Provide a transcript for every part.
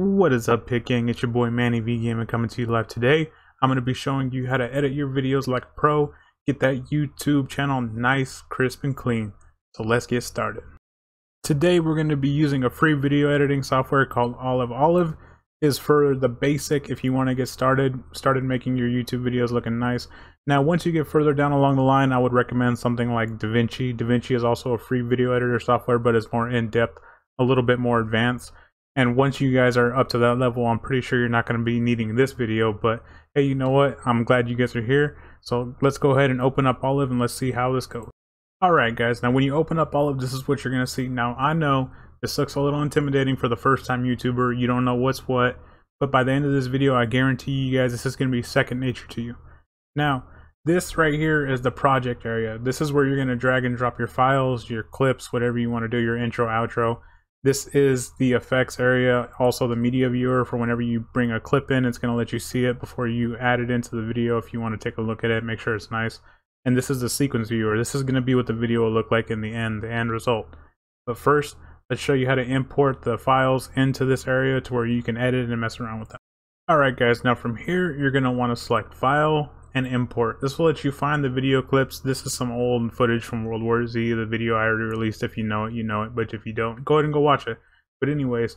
What is up, Pit Gang? It's your boy Manny VGaming coming to you live today. I'm going to be showing you how to edit your videos like a pro, get that YouTube channel nice, crisp, and clean. So let's get started. Today we're going to be using a free video editing software called Olive. Olive is for the basic if you want to get started making your YouTube videos looking nice. Now once you get further down along the line, I would recommend something like DaVinci. DaVinci is also a free video editor software, but it's more in-depth, a little bit more advanced. And once you guys are up to that level, I'm pretty sure you're not going to be needing this video, but hey, you know what? I'm glad you guys are here. So let's go ahead and open up Olive and let's see how this goes. All right, guys. Now, when you open up Olive, this is what you're going to see. Now, I know this looks a little intimidating for the first time YouTuber. You don't know what's what, but by the end of this video, I guarantee you guys, this is going to be second nature to you. Now, this right here is the project area. This is where you're going to drag and drop your files, your clips, whatever you want to do, your intro, outro. This is the effects area, also the media viewer for whenever you bring a clip in. It's going to let you see it before you add it into the video if you want to take a look at it, make sure it's nice. And this is the sequence viewer. This is going to be what the video will look like in the end result. But first, let's show you how to import the files into this area to where you can edit and mess around with them. Alright guys, now from here, you're going to want to select File and Import. This will let you find the video clips. This is some old footage from World War Z, the video I already released. If you know it, you know it, but if you don't, go ahead and go watch it. But anyways,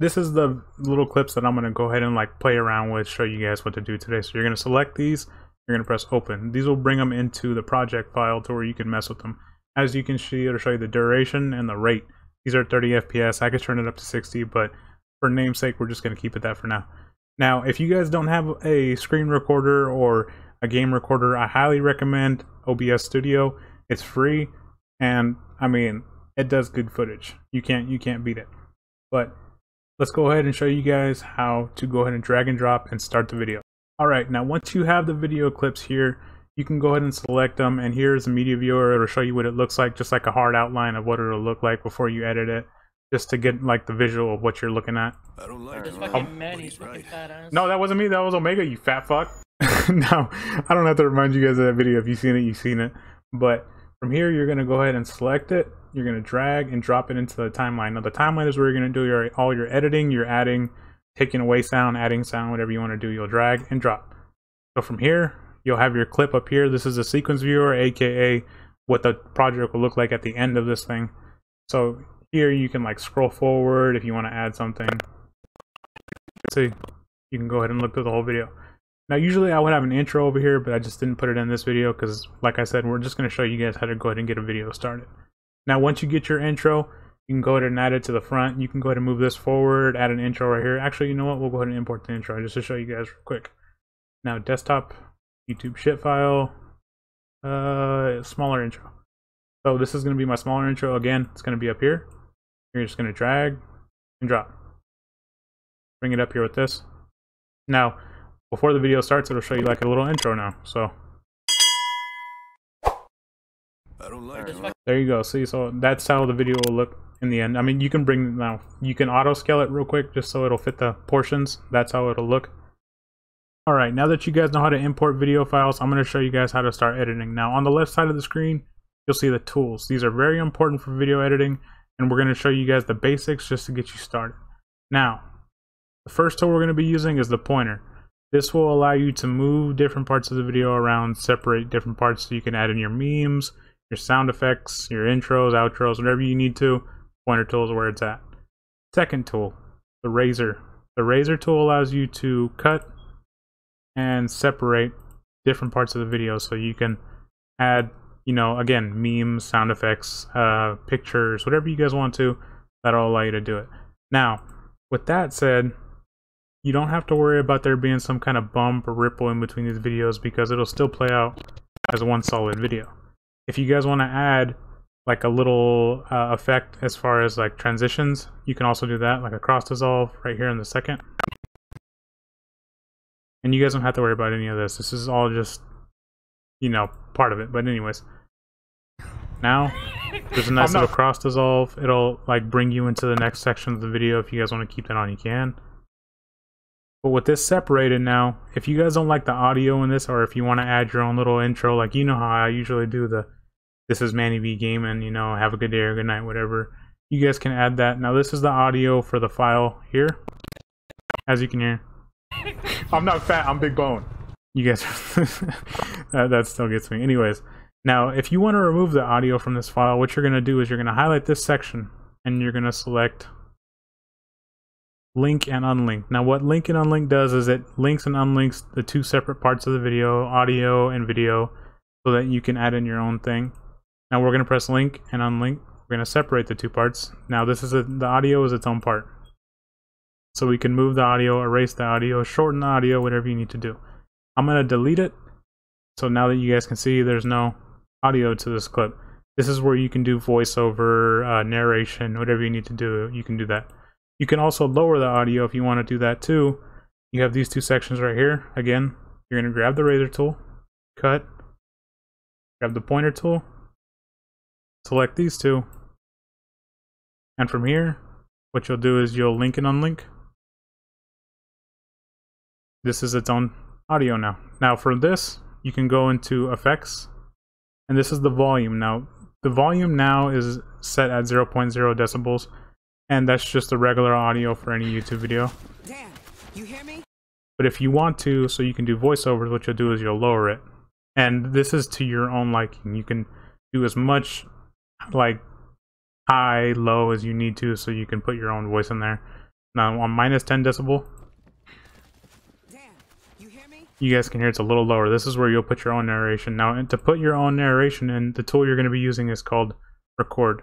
this is the little clips that I'm going to go ahead and like play around with, show you guys what to do today. So you're going to select these, you're going to press open. These will bring them into the project file to where you can mess with them. As you can see, it'll show you the duration and the rate. These are 30 FPS. I could turn it up to 60, but for namesake, we're just going to keep it that for now. Now, if you guys don't have a screen recorder or a game recorder, I highly recommend OBS Studio. It's free, and I mean, it does good footage. You can't beat it. But let's go ahead and show you guys how to go ahead and drag and drop and start the video. All right, now once you have the video clips here, you can go ahead and select them, and here's the media viewer. It'll show you what it looks like, just like a hard outline of what it'll look like before you edit it. Just to get like the visual of what you're looking at. I don't like it. No, that wasn't me. That was Omega, you fat fuck. No, I don't have to remind you guys of that video. If you've seen it, you've seen it. But from here, you're going to go ahead and select it. You're going to drag and drop it into the timeline. Now, the timeline is where you're going to do all your editing, your adding, taking away sound, adding sound, whatever you want to do. You'll drag and drop. So from here, you'll have your clip up here. This is a sequence viewer, aka what the project will look like at the end of this thing. So here you can like scroll forward if you want to add something. So you can go ahead and look through the whole video. Now usually I would have an intro over here, but I just didn't put it in this video because like I said, we're just going to show you guys how to go ahead and get a video started. Now once you get your intro, you can go ahead and add it to the front. You can go ahead and move this forward, add an intro right here. Actually, you know what? We'll go ahead and import the intro just to show you guys real quick. Now desktop, YouTube shit file, smaller intro. So this is going to be my smaller intro. Again, it's going to be up here. You're just going to drag and drop. Bring it up here with this. Now, before the video starts, it'll show you like a little intro now. So I don't like it. There you go. See, so that's how the video will look in the end. I mean, you can bring now. You can auto scale it real quick just so it'll fit the portions. That's how it'll look. All right. Now that you guys know how to import video files, I'm going to show you guys how to start editing. Now, on the left side of the screen, you'll see the tools. These are very important for video editing. And we're going to show you guys the basics just to get you started. Now, the first tool we're going to be using is the pointer. This will allow you to move different parts of the video around, separate different parts so you can add in your memes, your sound effects, your intros, outros, whatever you need to. Pointer tool is where it's at. Second tool, the razor. The razor tool allows you to cut and separate different parts of the video so you can add, you know, again, memes, sound effects, pictures, whatever you guys want to, that'll allow you to do it. Now, with that said, you don't have to worry about there being some kind of bump or ripple in between these videos because it'll still play out as one solid video. If you guys want to add like a little effect as far as like transitions, you can also do that, like a cross dissolve right here in the second. And you guys don't have to worry about any of this. This is all just, you know, part of it. But anyways, now there's a nice little cross dissolve. It'll like bring you into the next section of the video. If you guys want to keep that on, you can. But with this separated now, if you guys don't like the audio in this, or if you want to add your own little intro, like you know how I usually do the "This is Manny VGaming," you know, have a good day or good night, whatever. You guys can add that. Now this is the audio for the file here. as you can hear. I'm not fat, I'm big bone. You guys, that still gets me. Anyways, now if you want to remove the audio from this file, what you're going to do is you're going to highlight this section and you're going to select link and unlink. Now what link and unlink does is it links and unlinks the two separate parts of the video, audio and video, so that you can add in your own thing. Now we're going to press link and unlink. We're going to separate the two parts. Now this is the audio is its own part. So we can move the audio, erase the audio, shorten the audio, whatever you need to do. I'm going to delete it. So now that you guys can see, there's no audio to this clip. This is where you can do voiceover, narration, whatever you need to do, you can do that. You can also lower the audio if you want to do that too. You have these two sections right here. Again, you're going to grab the razor tool, cut, grab the pointer tool, select these two. And from here, what you'll do is you'll link and unlink. This is its own audio now. Now for this, you can go into effects, and this is the volume. Now the volume now is set at 0.0 decibels. And that's just the regular audio for any YouTube video. Damn, you hear me? But if you want to, so you can do voiceovers, what you'll do is you'll lower it. And this is to your own liking. You can do as much like high, low as you need to, so you can put your own voice in there. Now on -10 decibel. Damn, you hear me? You guys can hear it's a little lower. This is where you'll put your own narration. Now, and to put your own narration in, the tool you're going to be using is called Record.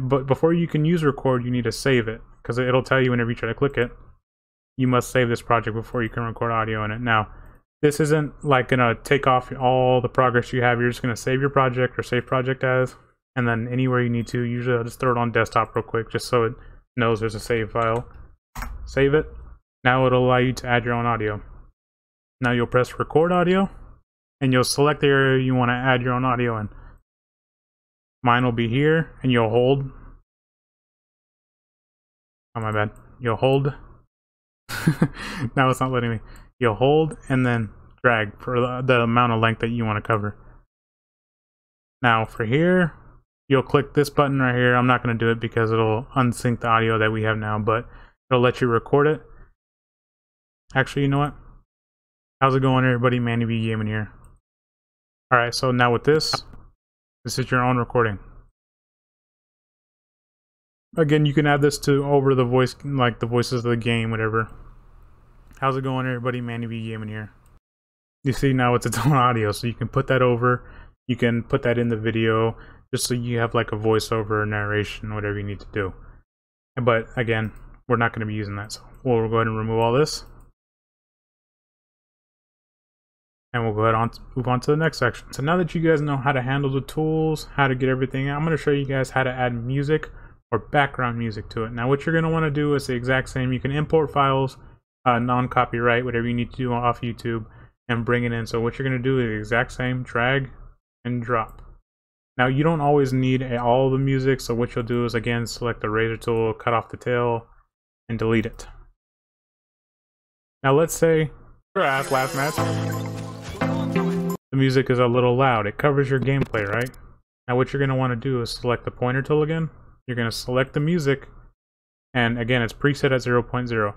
But before you can use Record, you need to save it, because it'll tell you whenever you try to click it, you must save this project before you can record audio in it. Now, this isn't like gonna take off all the progress you have. You're just gonna save your project or save project as, and then anywhere you need to. Usually I'll just throw it on desktop real quick just so it knows there's a save file. Save it. Now it'll allow you to add your own audio. Now you'll press Record Audio, and you'll select the area you wanna add your own audio in. Mine will be here, and you'll hold. Oh, my bad. You'll hold. Now it's not letting me. You'll hold and then drag for the amount of length that you want to cover. Now for here, you'll click this button right here. I'm not going to do it because it'll unsync the audio that we have now, but it'll let you record it. Actually, you know what? How's it going, everybody? Manny VGaming here. All right, so now with this, this is your own recording. Again, you can add this to over the voice, like the voices of the game, whatever. How's it going, everybody? Manny VGaming here. You see, now it's its own audio, so you can put that over. You can put that in the video, just so you have like a voiceover, narration, whatever you need to do. But again, we're not going to be using that, so we'll go ahead and remove all this. And we'll go ahead and move on to the next section. So now that you guys know how to handle the tools, how to get everything, I'm going to show you guys how to add music or background music to it. Now what you're going to want to do is the exact same. You can import files, non-copyright, whatever you need to do off YouTube, and bring it in. So what you're going to do is the exact same, drag and drop. Now you don't always need all the music, so what you'll do is again select the razor tool, cut off the tail, and delete it. Now let's say your ass last match. The music is a little loud. It covers your gameplay, right? Now what you're going to want to do is select the pointer tool again. You're going to select the music, and again, it's preset at 0.0.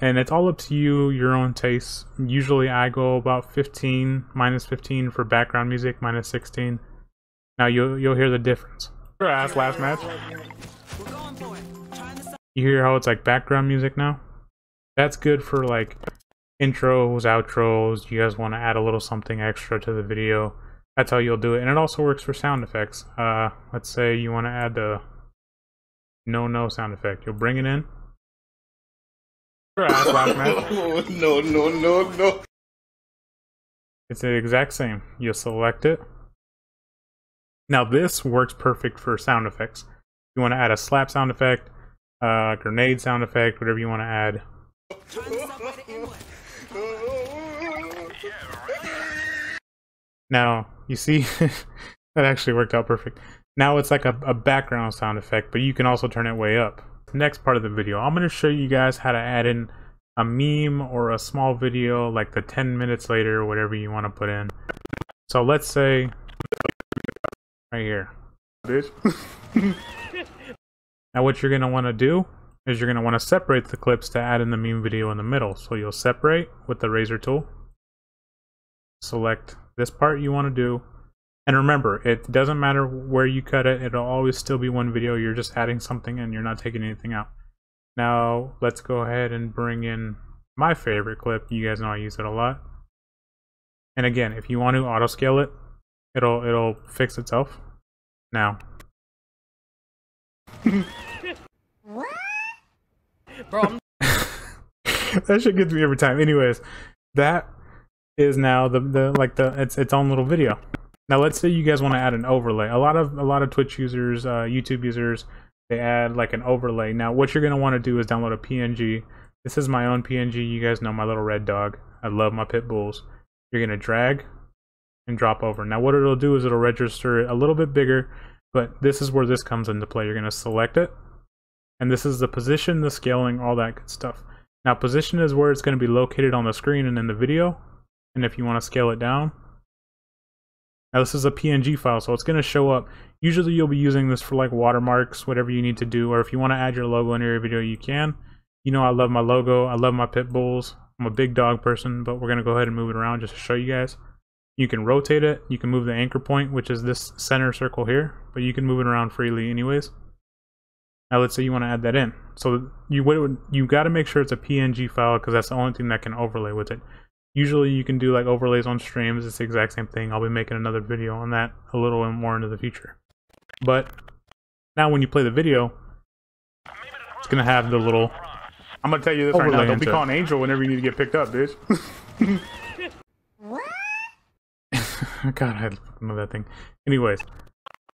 And it's all up to you, your own tastes. Usually I go about -15 for background music, -16. Now you'll hear the difference. Last match. You hear how it's like background music now? That's good for like intros, outros. You guys want to add a little something extra to the video, that's how you'll do it. And it also works for sound effects. Let's say you want to add the no sound effect. You'll bring it in. No. It's the exact same. You'll select it. Now this works perfect for sound effects. You want to add a slap sound effect, grenade sound effect, whatever you want to add. Now, you see, that actually worked out perfect. Now it's like a background sound effect, but you can also turn it way up. Next part of the video, I'm going to show you guys how to add in a meme or a small video, like the 10 minutes later, whatever you want to put in. So let's say, right here. Bitch. Now what you're going to want to do is you're going to want to separate the clips to add in the meme video in the middle. So you'll separate with the razor tool. Select this part you want to do. And remember, it doesn't matter where you cut it, it'll always still be one video. You're just adding something and you're not taking anything out. Now let's go ahead and bring in my favorite clip. You guys know I use it a lot. And again, if you want to auto scale it, it'll fix itself. Now. What? Bro. That shit gets me every time. Anyways, that is now its own little video. Now let's say you guys want to add an overlay. A lot of Twitch users, YouTube users, they add like an overlay. Now what you're going to want to do is download a PNG. This is my own PNG. You guys know my little red dog. I love my pit bulls. You're going to drag and drop over. Now what it'll do is it'll register it a little bit bigger, but this is where this comes into play. You're going to select it, and this is the position, the scaling, all that good stuff. Now position is where it's going to be located on the screen and in the video, and if you want to scale it down. Now this is a PNG file, so it's going to show up. Usually you'll be using this for like watermarks, whatever you need to do, or if you want to add your logo into your video, you can. You know I love my logo, I love my pit bulls. I'm a big dog person, but we're going to go ahead and move it around just to show you guys. You can rotate it, you can move the anchor point, which is this center circle here, but you can move it around freely anyways. Now let's say you want to add that in. So you got to make sure it's a PNG file, because that's the only thing that can overlay with it. Usually you can do like overlays on streams, it's the exact same thing. I'll be making another video on that a little more into the future. But now when you play the video, it's gonna have the little I'm gonna tell you this right now, don't be calling Angel whenever you need to get picked up, bitch. God, I love that thing. Anyways,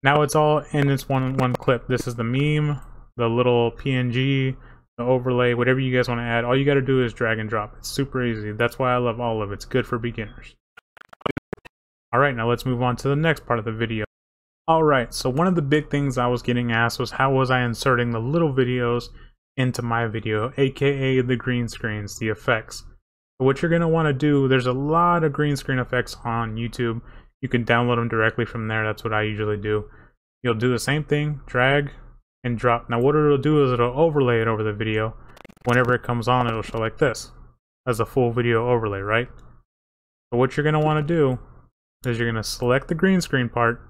now it's all in this one clip. This is the meme, the little PNG, overlay, whatever you guys want to add. All you got to do is drag and drop. It's super easy. That's why I love Olive. It's good for beginners. Alright, now let's move on to the next part of the video. Alright, so one of the big things I was getting asked was how was I inserting the little videos into my video, aka the green screens, the effects. But what you're going to want to do, there's a lot of green screen effects on YouTube. You can download them directly from there. That's what I usually do. You'll do the same thing, drag and drop. Now what it'll do is it'll overlay it over the video. Whenever it comes on, it'll show like this as a full video overlay, right? But what you're going to want to do is you're going to select the green screen part,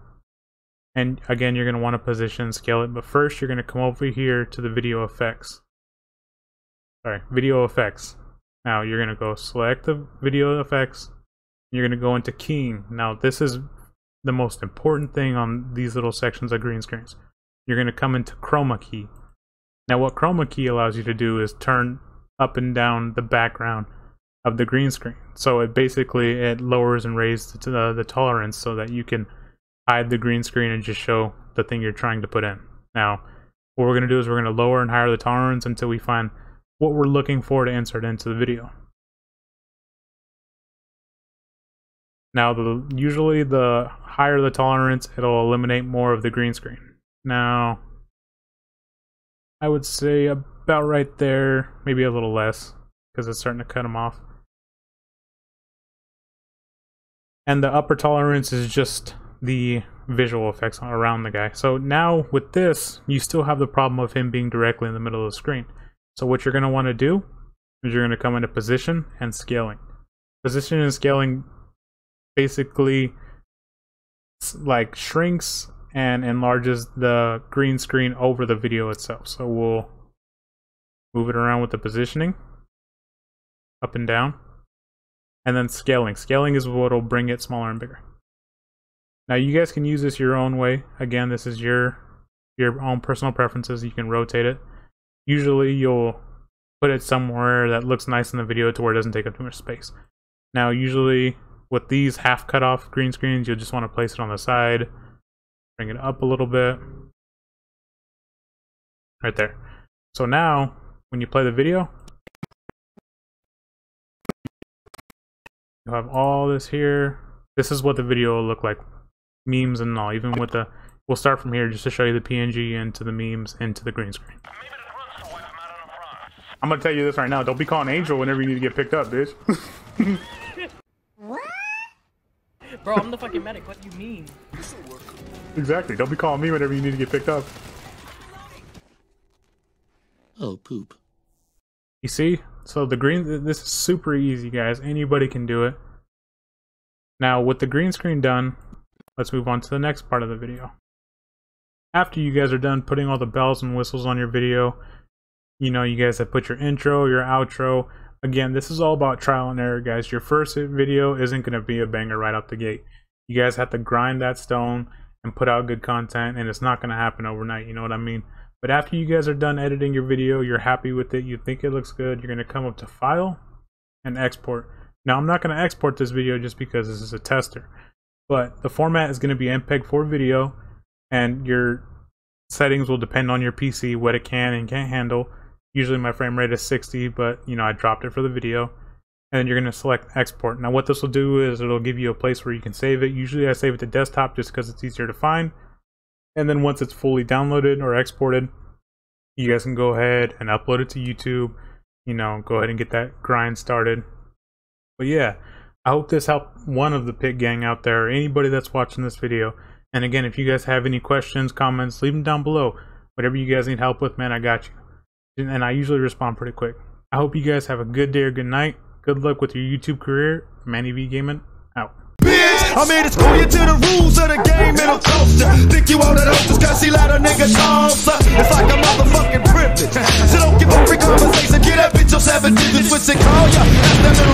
and again you're going to want to position scale it, but first you're going to come over here to the video effects. Sorry, video effects. Now you're going to go select the video effects, you're going to go into keying. Now this is the most important thing on these little sections of green screens. You're going to come into chroma key. Now what chroma key allows you to do is turn up and down the background of the green screen. So it basically, it lowers and raises the tolerance so that you can hide the green screen and just show the thing you're trying to put in. Now what we're going to do is we're going to lower and higher the tolerance until we find what we're looking for to insert into the video. Now usually the higher the tolerance, it'll eliminate more of the green screen. Now, I would say about right there, maybe a little less, because it's starting to cut them off. And the upper tolerance is just the visual effects around the guy. So now with this, you still have the problem of him being directly in the middle of the screen. So what you're going to want to do is you're going to come into position and scaling. Position and scaling basically like shrinks and enlarges the green screen over the video itself. So we'll move it around with the positioning, up and down, and then scaling. Scaling is what will bring it smaller and bigger. Now you guys can use this your own way. Again, this is your own personal preferences. You can rotate it. Usually you'll put it somewhere that looks nice in the video to where it doesn't take up too much space. Now usually with these half cut off green screens, you'll just want to place it on the side. Bring it up a little bit, right there. So now, when you play the video, you'll have all this here. This is what the video will look like, memes and all. Even with the, we'll start from here just to show you the PNG into the memes into the green screen. I'm gonna tell you this right now. Don't be calling Angel whenever you need to get picked up, bitch. What? Bro, I'm the fucking medic. What do you mean? Exactly, don't be calling me whenever you need to get picked up. Oh, poop. You see? So the green, this is super easy, guys. Anybody can do it. Now, with the green screen done, let's move on to the next part of the video. After you guys are done putting all the bells and whistles on your video, you know, you guys have put your intro, your outro. Again, this is all about trial and error, guys. Your first video isn't going to be a banger right out the gate. You guys have to grind that stone and put out good content, and it's not going to happen overnight, you know what I mean? But after you guys are done editing your video, you're happy with it, you think it looks good, you're going to come up to File and Export. Now, I'm not going to export this video just because this is a tester, but the format is going to be MPEG-4 video, and your settings will depend on your PC, what it can and can't handle. Usually my frame rate is 60, but you know, I dropped it for the video. And then you're going to select export. Now what this will do is it'll give you a place where you can save it. Usually I save it to desktop just because it's easier to find. And then once it's fully downloaded or exported, you guys can go ahead and upload it to YouTube. You know, go ahead and get that grind started. But yeah, I hope this helped one of the pig gang out there, or anybody that's watching this video. And again, if you guys have any questions, comments, leave them down below. Whatever you guys need help with, man, I got you. And I usually respond pretty quick. I hope you guys have a good day or good night. Good luck with your YouTube career. Manny VGaming out. Bitch, I made it clear to the rules of the game and a culture. Think you all that hostess cause she let a nigga toss up. It's like a motherfucking privilege. So don't give up free conversation. Get up, bitch, your 7 digits. What's it call ya?